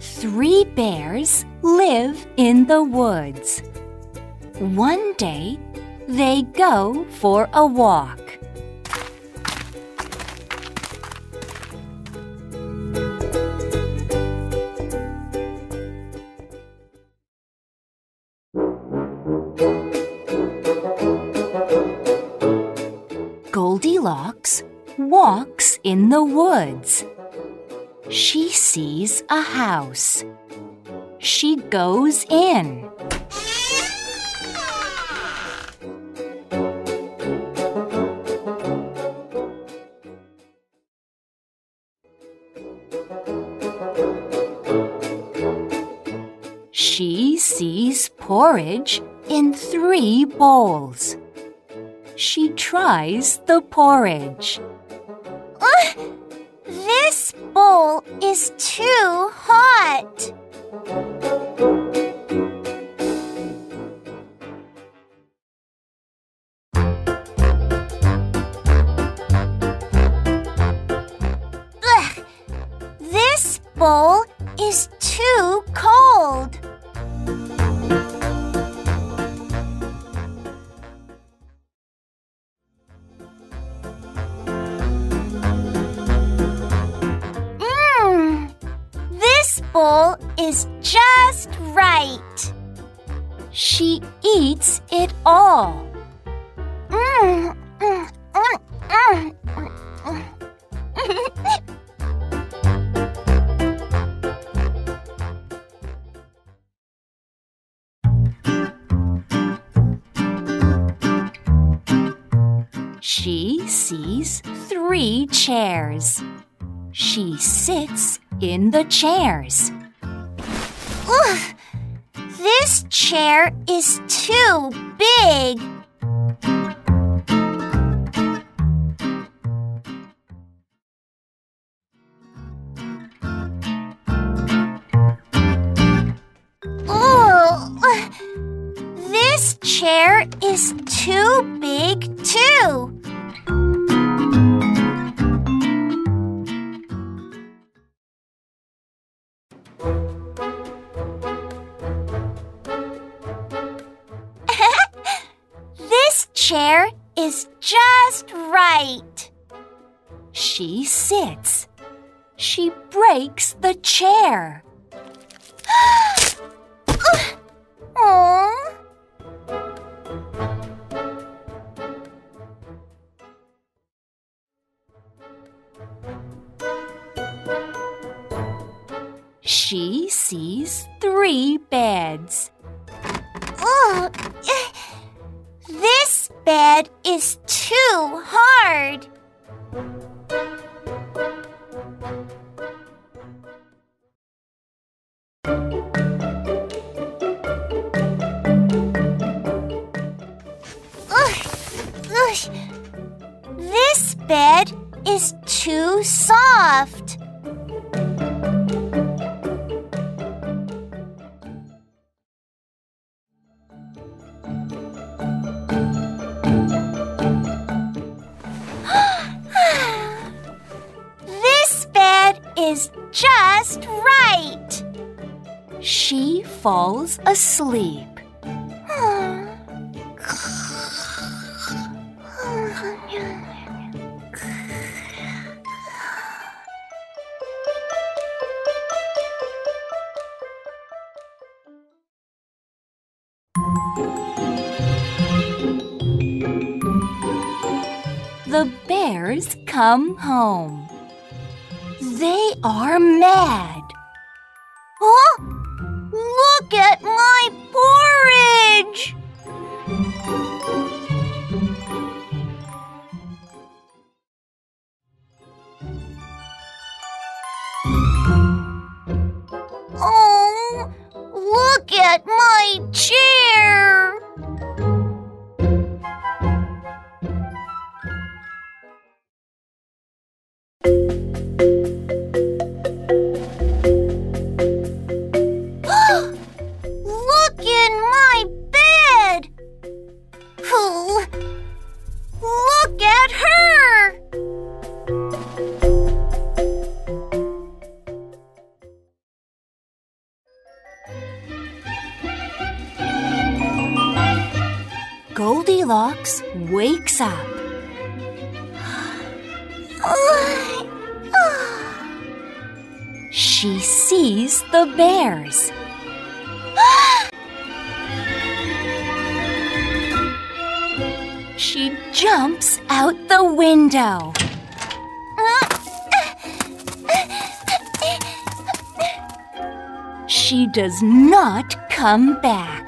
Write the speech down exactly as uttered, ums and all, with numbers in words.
Three bears live in the woods. One day, they go for a walk. Goldilocks walks in the woods. She sees a house. She goes in. She sees porridge in three bowls. She tries the porridge. Uh, this bowl is too hot. Ugh, this bowl is too cold. Bowl is just right. She eats it all. Mm, mm, mm, mm, mm, mm. She sees three chairs. She sits in the chairs. Ugh, this chair is too big. Ugh, this chair is too big too. Chair is just right. She sits. She breaks the chair. Aww. She sees three beds. Oh. This bed is too hard. Ugh, ugh. This bed is too soft. Is just right. She falls asleep. The bears come home. They are mad. Huh? Look at my porridge! Oh, look at my chair! Look at her! Goldilocks wakes up. She sees the bears. She jumps out the window. She does not come back.